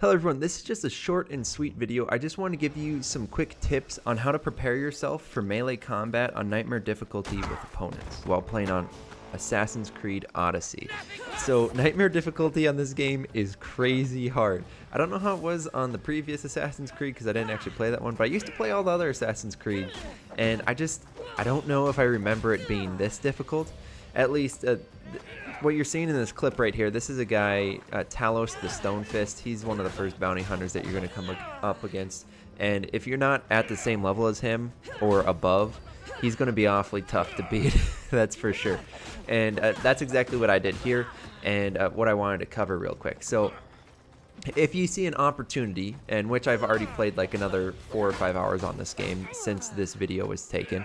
Hello everyone, this is just a short and sweet video. I just want to give you some quick tips on how to prepare yourself for melee combat on Nightmare difficulty with opponents while playing on Assassin's Creed Odyssey. So Nightmare difficulty on this game is crazy hard. I don't know how it was on the previous Assassin's Creed because I didn't actually play that one, but I used to play all the other Assassin's Creed, and I don't know if I remember it being this difficult. At least what you're seeing in this clip right here, this is a guy, Talos the Stone Fist. He's one of the first bounty hunters that you're going to come up against. And if you're not at the same level as him or above, he's going to be awfully tough to beat, that's for sure. And that's exactly what I did here and what I wanted to cover real quick. So if you see an opportunity, and which I've already played like another 4 or 5 hours on this game since this video was taken,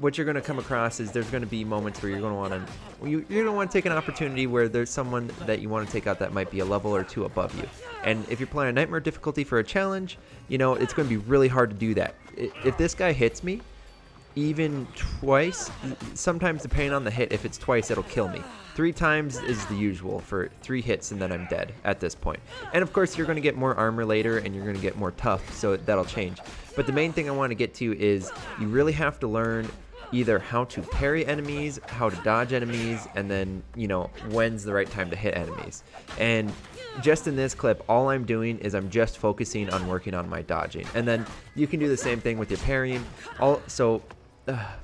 what you're going to come across is there's going to be moments where you're going to want to take an opportunity where there's someone that you want to take out that might be a level or two above you. And if you're playing a Nightmare difficulty for a challenge, you know it's going to be really hard to do that. If this guy hits me even twice, sometimes depending on the hit, if it's twice it'll kill me. 3 times is the usual for 3 hits, and then I'm dead at this point. And of course you're going to get more armor later and you're going to get more tough, so that'll change. But the main thing I want to get to is you really have to learn either how to parry enemies, how to dodge enemies, and then, you know, when's the right time to hit enemies. And just in this clip, all I'm doing is I'm just focusing on working on my dodging. And then you can do the same thing with your parrying. So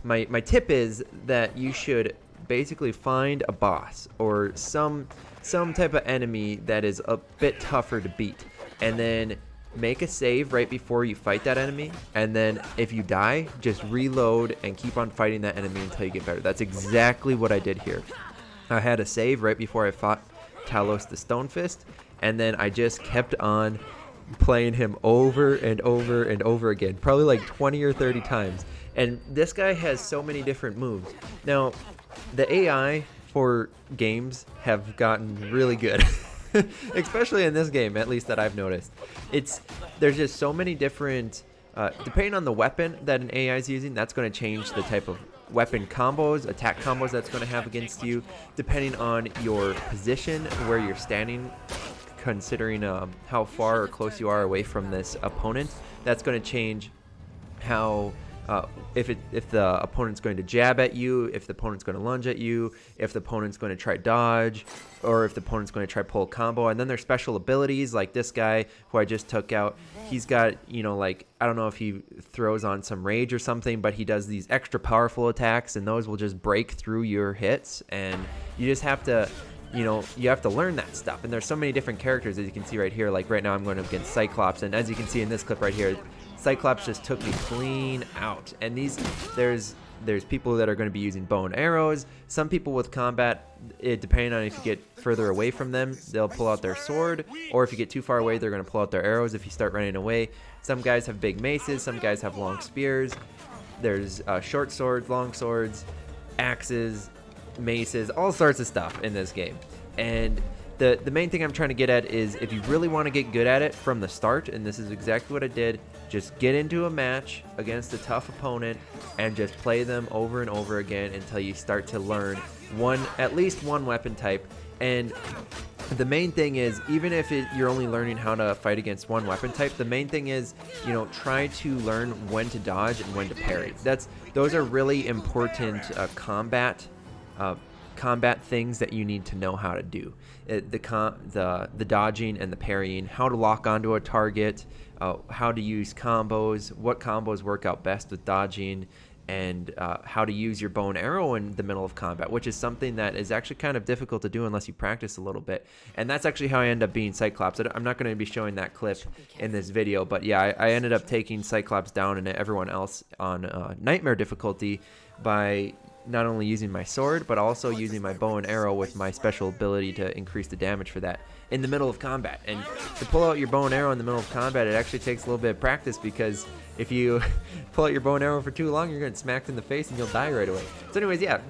my tip is that you should basically find a boss or some type of enemy that is a bit tougher to beat, and then make a save right before you fight that enemy, and then if you die, just reload and keep on fighting that enemy until you get better. That's exactly what I did here. I had a save right before I fought Talos the Stone Fist, and then I just kept on playing him over and over and over again, probably like 20 or 30 times. And this guy has so many different moves. Now, the AI for games have gotten really good. Especially in this game, at least that I've noticed. There's just so many different, depending on the weapon that an AI is using, that's going to change the type of weapon combos, attack combos that's going to have against you, depending on your position, where you're standing, considering how far or close you are away from this opponent. That's going to change how... if the opponent's going to jab at you, if the opponent's going to lunge at you, if the opponent's going to try dodge, or if the opponent's going to try pull combo. And then there's special abilities like this guy who I just took out. He's got, you know, like, I don't know if he throws on some rage or something, but he does these extra powerful attacks, and those will just break through your hits. And you just have to, you know, you have to learn that stuff. And there's so many different characters, as you can see right here. Like right now I'm going up against Cyclops, and as you can see in this clip right here, Cyclops just took me clean out. And there's people that are going to be using bow and arrows. Some people with combat, depending on if you get further away from them, they'll pull out their sword, or if you get too far away, they're going to pull out their arrows if you start running away. Some guys have big maces, some guys have long spears. There's short swords, long swords, axes, maces, all sorts of stuff in this game. And the main thing I'm trying to get at is if you really want to get good at it from the start, and this is exactly what I did, just get into a match against a tough opponent and just play them over and over again until you start to learn at least one weapon type. And the main thing is, even if you're only learning how to fight against one weapon type, the main thing is, you know, try to learn when to dodge and when to parry. Those are really important combat things that you need to know how to do. The dodging and the parrying, how to lock onto a target, how to use combos, what combos work out best with dodging, and how to use your bow and arrow in the middle of combat, which is something that is actually kind of difficult to do unless you practice a little bit. And that's actually how I end up being Cyclops. I'm not going to be showing that clip in this video, but yeah, I ended up taking Cyclops down and everyone else on Nightmare difficulty by not only using my sword, but also using my bow and arrow with my special ability to increase the damage for that in the middle of combat. And to pull out your bow and arrow in the middle of combat, it actually takes a little bit of practice, because if you pull out your bow and arrow for too long, you're going to get smacked in the face and you'll die right away. So anyways, yeah,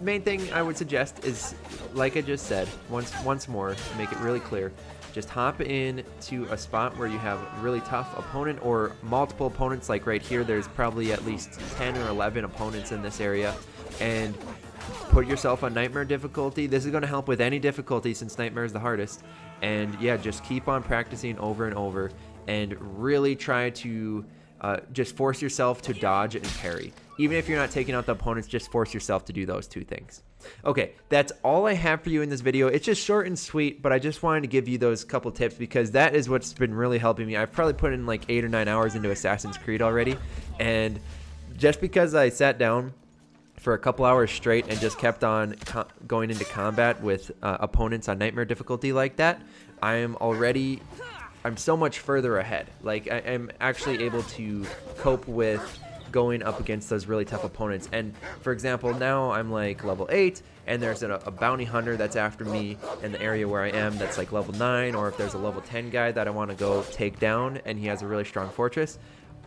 main thing I would suggest is, like I just said, once more, to make it really clear, just hop in to a spot where you have a really tough opponent or multiple opponents. Like right here, there's probably at least 10 or 11 opponents in this area. And Put yourself on Nightmare difficulty. This is going to help with any difficulty since Nightmare is the hardest. And yeah, just keep on practicing over and over and really try to just force yourself to dodge and parry. Even if you're not taking out the opponents, just force yourself to do those two things. Okay, that's all I have for you in this video. It's just short and sweet, but I just wanted to give you those couple tips because that is what's been really helping me. I've probably put in like 8 or 9 hours into Assassin's Creed already, and just because I sat down for a couple hours straight and just kept on going into combat with opponents on Nightmare difficulty like that, I'm so much further ahead. Like, I am actually able to cope with going up against those really tough opponents. And for example, now I'm like level 8, and there's a bounty hunter that's after me in the area where I am that's like level 9, or if there's a level 10 guy that I want to go take down and he has a really strong fortress,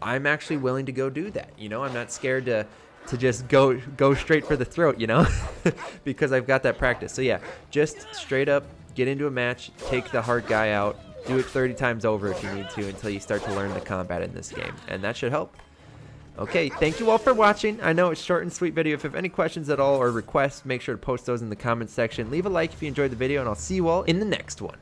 I'm actually willing to go do that. You know, I'm not scared to just go straight for the throat, you know, because I've got that practice. So yeah, just straight up get into a match, take the hard guy out, do it 30 times over if you need to until you start to learn the combat in this game, and that should help. Okay, thank you all for watching. I know it's short and sweet video. If you have any questions at all or requests, make sure to post those in the comments section. Leave a like if you enjoyed the video, and I'll see you all in the next one.